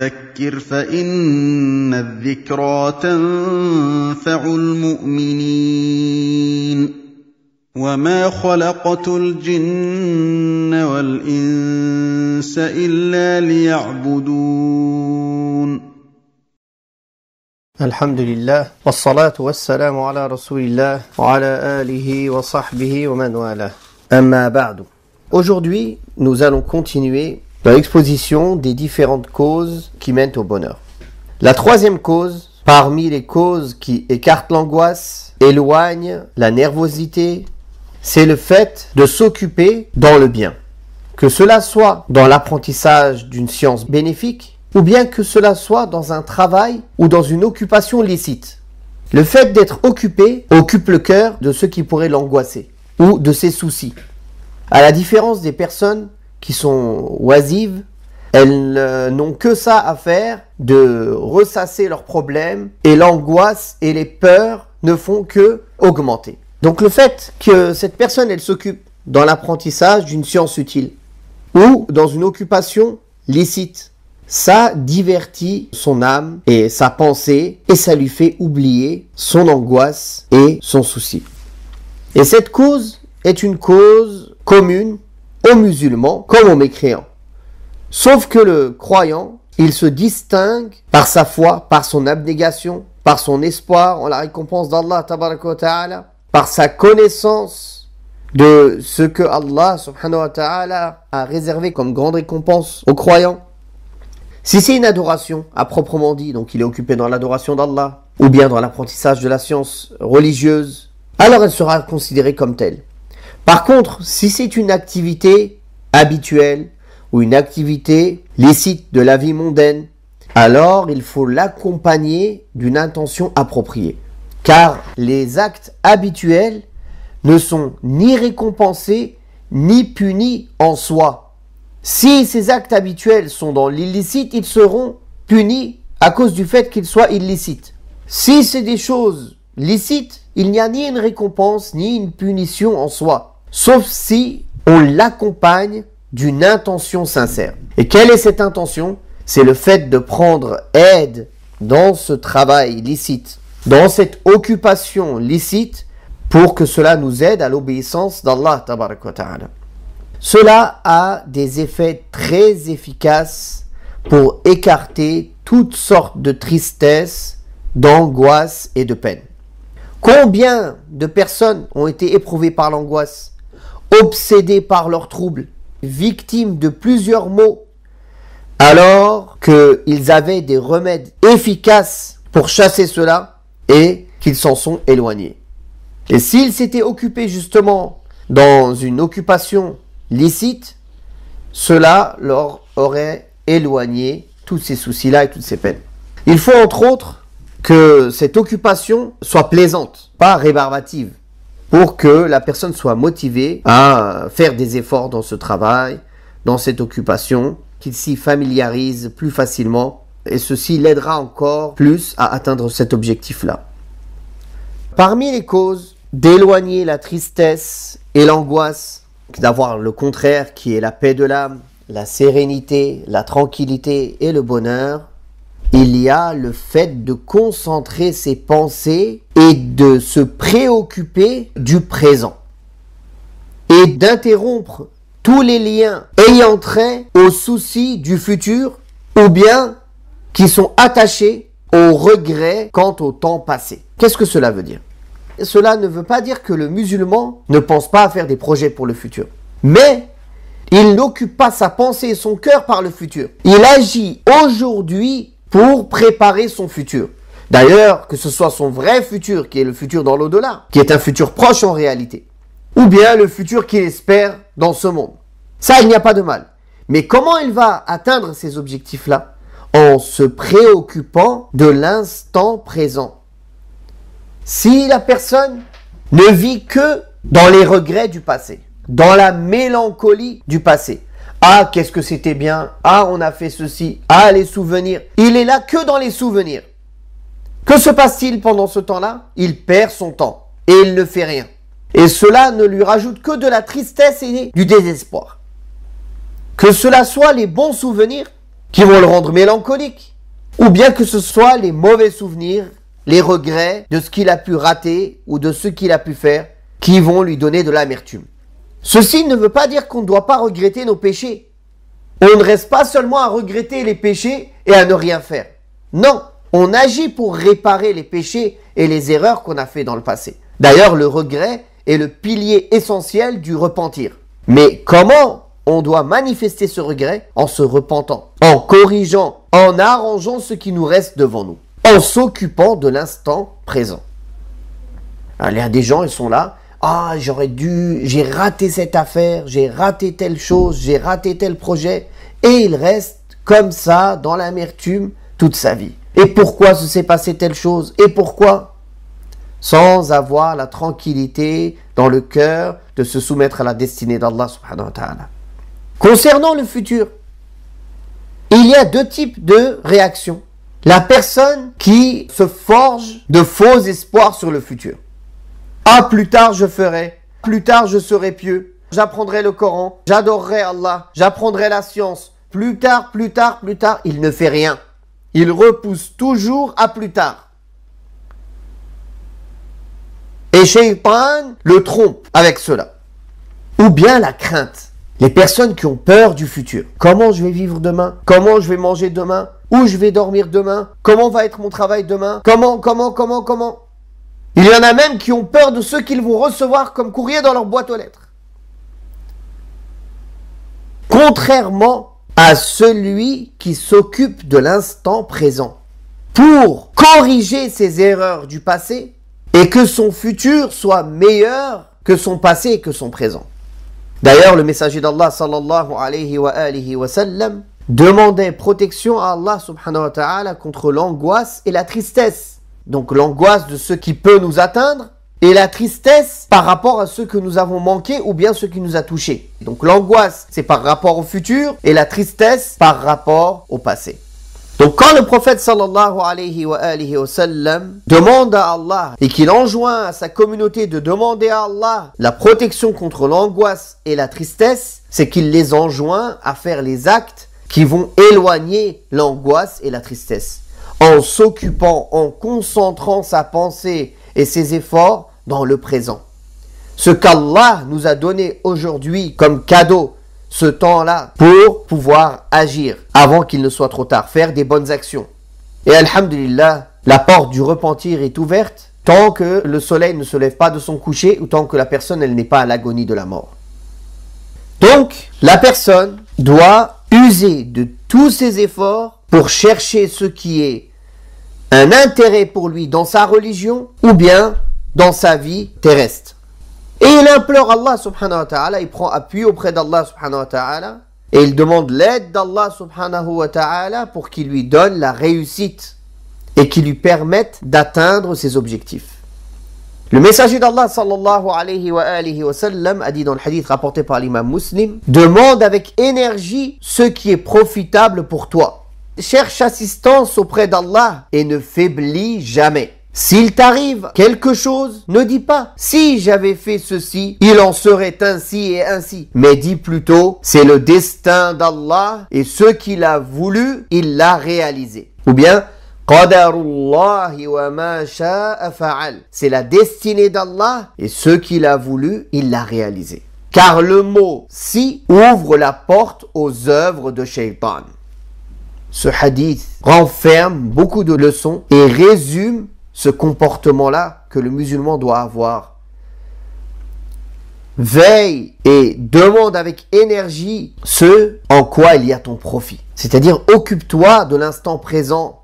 فذكر فإن الذكرى تنفع المؤمنين وما خلقت الجن والإنس إلا ليعبدون. الحمد لله والصلاة والسلام على رسول الله وعلى آله وصحبه ومن والاه. أما بعد. Aujourd'hui, nous allons continuer dans l'exposition des différentes causes qui mènent au bonheur. La troisième cause, parmi les causes qui écartent l'angoisse, éloignent la nervosité, c'est le fait de s'occuper dans le bien. Que cela soit dans l'apprentissage d'une science bénéfique, ou bien que cela soit dans un travail ou dans une occupation licite. Le fait d'être occupé occupe le cœur de ceux qui pourraient l'angoisser, ou de ses soucis. À la différence des personnes qui sont oisives, elles n'ont que ça à faire, de ressasser leurs problèmes, et l'angoisse et les peurs ne font que augmenter. Donc le fait que cette personne, elle s'occupe dans l'apprentissage d'une science utile, ou dans une occupation licite, ça divertit son âme et sa pensée, et ça lui fait oublier son angoisse et son souci. Et cette cause est une cause commune aux musulmans comme aux mécréants. Sauf que le croyant, il se distingue par sa foi, par son abnégation, par son espoir en la récompense d'Allah tabaraka wa ta'ala, par sa connaissance de ce que Allah subhanahu wa ta'ala a réservé comme grande récompense aux croyants. Si c'est une adoration à proprement dit, donc il est occupé dans l'adoration d'Allah, ou bien dans l'apprentissage de la science religieuse, alors elle sera considérée comme telle. Par contre, si c'est une activité habituelle ou une activité licite de la vie mondaine, alors il faut l'accompagner d'une intention appropriée. Car les actes habituels ne sont ni récompensés ni punis en soi. Si ces actes habituels sont dans l'illicite, ils seront punis à cause du fait qu'ils soient illicites. Si c'est des choses licites, il n'y a ni une récompense ni une punition en soi. Sauf si on l'accompagne d'une intention sincère. Et quelle est cette intention? C'est le fait de prendre aide dans ce travail licite, dans cette occupation licite, pour que cela nous aide à l'obéissance d'Allah tabaraka wa ta'ala. Cela a des effets très efficaces pour écarter toutes sortes de tristesse, d'angoisse et de peine. Combien de personnes ont été éprouvées par l'angoisse, obsédés par leurs troubles, victimes de plusieurs maux, alors qu'ils avaient des remèdes efficaces pour chasser cela et qu'ils s'en sont éloignés. Et s'ils s'étaient occupés justement dans une occupation licite, cela leur aurait éloigné tous ces soucis-là et toutes ces peines. Il faut entre autres que cette occupation soit plaisante, pas rébarbative, pour que la personne soit motivée à faire des efforts dans ce travail, dans cette occupation, qu'il s'y familiarise plus facilement, et ceci l'aidera encore plus à atteindre cet objectif-là. Parmi les causes, d'éloigner la tristesse et l'angoisse, d'avoir le contraire qui est la paix de l'âme, la sérénité, la tranquillité et le bonheur, il y a le fait de concentrer ses pensées et de se préoccuper du présent et d'interrompre tous les liens ayant trait aux soucis du futur ou bien qui sont attachés aux regrets quant au temps passé. Qu'est-ce que cela veut dire? Cela ne veut pas dire que le musulman ne pense pas à faire des projets pour le futur, mais il n'occupe pas sa pensée et son cœur par le futur. Il agit aujourd'hui pour préparer son futur. D'ailleurs, que ce soit son vrai futur, qui est le futur dans l'au-delà, qui est un futur proche en réalité, ou bien le futur qu'il espère dans ce monde. Ça, il n'y a pas de mal. Mais comment il va atteindre ces objectifs-là? En se préoccupant de l'instant présent. Si la personne ne vit que dans les regrets du passé, dans la mélancolie du passé, ah, qu'est-ce que c'était bien, ah, on a fait ceci, ah, les souvenirs. Il est là que dans les souvenirs. Que se passe-t-il pendant ce temps-là? Il perd son temps et il ne fait rien. Et cela ne lui rajoute que de la tristesse et du désespoir. Que cela soit les bons souvenirs qui vont le rendre mélancolique, ou bien que ce soit les mauvais souvenirs, les regrets de ce qu'il a pu rater ou de ce qu'il a pu faire, qui vont lui donner de l'amertume. Ceci ne veut pas dire qu'on ne doit pas regretter nos péchés. On ne reste pas seulement à regretter les péchés et à ne rien faire. Non, on agit pour réparer les péchés et les erreurs qu'on a fait dans le passé. D'ailleurs, le regret est le pilier essentiel du repentir. Mais comment on doit manifester ce regret? En se repentant, en corrigeant, en arrangeant ce qui nous reste devant nous, en s'occupant de l'instant présent. Alors, il y a des gens, ils sont là, « Ah, j'ai raté cette affaire, j'ai raté telle chose, j'ai raté tel projet. » Et il reste comme ça, dans l'amertume, toute sa vie. Et pourquoi se s'est passé telle chose? Et pourquoi? Sans avoir la tranquillité dans le cœur de se soumettre à la destinée d'Allah subhanahu wa ta'ala. Concernant le futur, il y a deux types de réactions. La personne qui se forge de faux espoirs sur le futur. « Ah, plus tard je ferai, plus tard je serai pieux, j'apprendrai le Coran, j'adorerai Allah, j'apprendrai la science, plus tard, plus tard, plus tard », il ne fait rien. Il repousse toujours à plus tard. Et Shaytan le trompe avec cela. Ou bien la crainte. Les personnes qui ont peur du futur. Comment je vais vivre demain? Comment je vais manger demain? Où je vais dormir demain? Comment va être mon travail demain? Comment? Il y en a même qui ont peur de ce qu'ils vont recevoir comme courrier dans leur boîte aux lettres. Contrairement à celui qui s'occupe de l'instant présent pour corriger ses erreurs du passé et que son futur soit meilleur que son passé et que son présent. D'ailleurs, le messager d'Allah sallallahu alayhi wa sallam demandait protection à Allah subhanahu wa ta'ala contre l'angoisse et la tristesse. Donc l'angoisse de ce qui peut nous atteindre et la tristesse par rapport à ce que nous avons manqué ou bien ce qui nous a touché. Donc l'angoisse, c'est par rapport au futur et la tristesse par rapport au passé. Donc quand le prophète sallallahu alayhi wa sallam demande à Allah et qu'il enjoint à sa communauté de demander à Allah la protection contre l'angoisse et la tristesse, c'est qu'il les enjoint à faire les actes qui vont éloigner l'angoisse et la tristesse, en s'occupant, en concentrant sa pensée et ses efforts dans le présent. Ce qu'Allah nous a donné aujourd'hui comme cadeau, ce temps-là, pour pouvoir agir avant qu'il ne soit trop tard, faire des bonnes actions. Et alhamdulillah, la porte du repentir est ouverte tant que le soleil ne se lève pas de son coucher ou tant que la personne n'est pas à l'agonie de la mort. Donc, la personne doit user de tous ses efforts pour chercher ce qui est un intérêt pour lui dans sa religion ou bien dans sa vie terrestre. Et il implore Allah subhanahu wa ta'ala, il prend appui auprès d'Allah subhanahu wa ta'ala et il demande l'aide d'Allah subhanahu wa ta'ala pour qu'il lui donne la réussite et qu'il lui permette d'atteindre ses objectifs. Le messager d'Allah sallallahu alayhi wa sallam a dit dans le hadith rapporté par l'imam Muslim, demande avec énergie ce qui est profitable pour toi. Cherche assistance auprès d'Allah et ne faiblis jamais. S'il t'arrive quelque chose, ne dis pas « Si j'avais fait ceci, il en serait ainsi et ainsi ». Mais dis plutôt « C'est le destin d'Allah et ce qu'il a voulu, il l'a réalisé ». Ou bien « Qadarullahi wa ma sha'a fa'al ». C'est la destinée d'Allah et ce qu'il a voulu, il l'a réalisé. Car le mot « si » ouvre la porte aux œuvres de Shaytan. Ce hadith renferme beaucoup de leçons et résume ce comportement-là que le musulman doit avoir. Veille et demande avec énergie ce en quoi il y a ton profit. C'est-à-dire, occupe-toi de l'instant présent.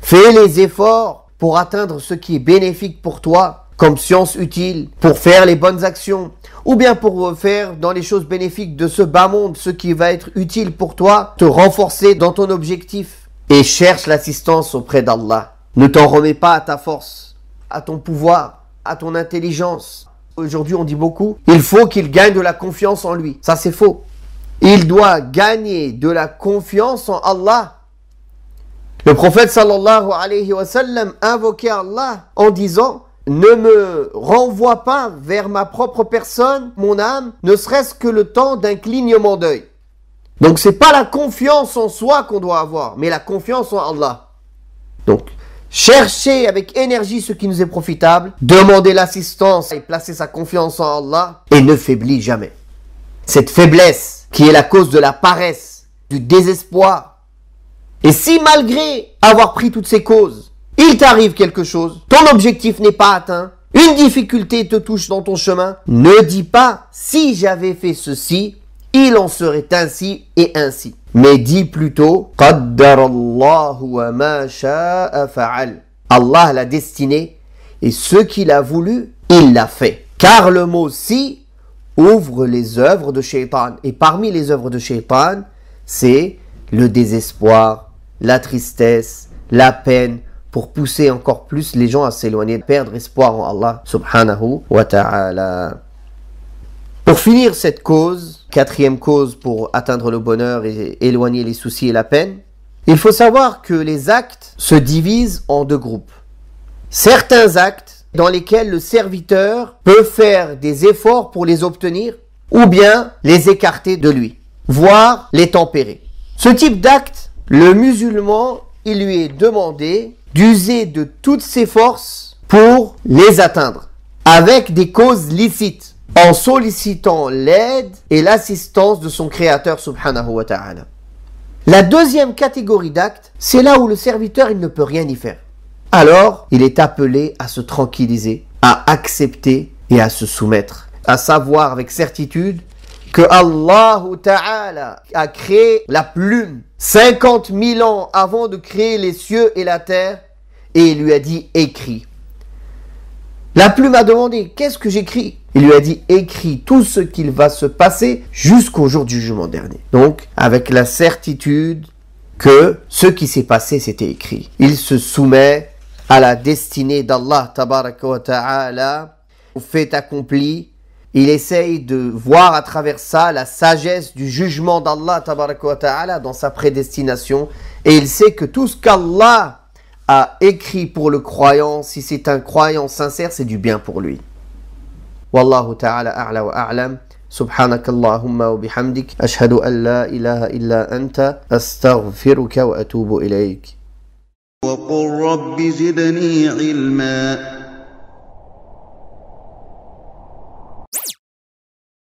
Fais les efforts pour atteindre ce qui est bénéfique pour toi, comme science utile, pour faire les bonnes actions, ou bien pour faire dans les choses bénéfiques de ce bas monde, ce qui va être utile pour toi, te renforcer dans ton objectif. Et cherche l'assistance auprès d'Allah. Ne t'en remets pas à ta force, à ton pouvoir, à ton intelligence. Aujourd'hui, on dit beaucoup, il faut qu'il gagne de la confiance en lui. Ça, c'est faux. Il doit gagner de la confiance en Allah. Le prophète sallallahu alayhi wa sallam invoquait Allah en disant, ne me renvoie pas vers ma propre personne, mon âme, ne serait-ce que le temps d'un clignement d'œil. Donc c'est pas la confiance en soi qu'on doit avoir, mais la confiance en Allah. Donc cherchez avec énergie ce qui nous est profitable, demandez l'assistance et placez sa confiance en Allah et ne faiblis jamais. Cette faiblesse qui est la cause de la paresse, du désespoir. Et si malgré avoir pris toutes ces causes, il t'arrive quelque chose, ton objectif n'est pas atteint, une difficulté te touche dans ton chemin, ne dis pas « si j'avais fait ceci, il en serait ainsi et ainsi ». Mais dis plutôt « Qaddarallahu wa ma sha'a fa'al ». Allah l'a destiné et ce qu'il a voulu, il l'a fait. Car le mot « si » ouvre les œuvres de Shaytan. Et parmi les œuvres de Shaytan, c'est le désespoir, la tristesse, la peine, pour pousser encore plus les gens à s'éloigner, perdre espoir en Allah subhanahu wa ta'ala. Pour finir cette cause, quatrième cause pour atteindre le bonheur et éloigner les soucis et la peine, il faut savoir que les actes se divisent en deux groupes. Certains actes dans lesquels le serviteur peut faire des efforts pour les obtenir ou bien les écarter de lui, voire les tempérer. Ce type d'acte, le musulman, il lui est demandé d'user de toutes ses forces pour les atteindre, avec des causes licites, en sollicitant l'aide et l'assistance de son créateur subhanahu wa ta'ala. La deuxième catégorie d'actes, c'est là où le serviteur il ne peut rien y faire. Alors, il est appelé à se tranquilliser, à accepter et à se soumettre, à savoir avec certitude que Allah ta'ala a créé la plume 50 000 ans avant de créer les cieux et la terre et il lui a dit écris. La plume a demandé qu'est-ce que j'écris? Il lui a dit écris tout ce qu'il va se passer jusqu'au jour du jugement dernier. Donc avec la certitude que ce qui s'est passé c'était écrit. Il se soumet à la destinée d'Allah tabaraka wa ta'ala, au fait accompli. Il essaye de voir à travers ça la sagesse du jugement d'Allah tabaraka wa ta'ala dans sa prédestination. Et il sait que tout ce qu'Allah a écrit pour le croyant, si c'est un croyant sincère, c'est du bien pour lui. Wallahu ta'ala a'la wa a'lam. Subhanakallahumma wa bihamdik. Ashhadu an la ilaha illa anta. Astaghfiruka wa atubu ilayk. Wa qur rabbi zidni ilma.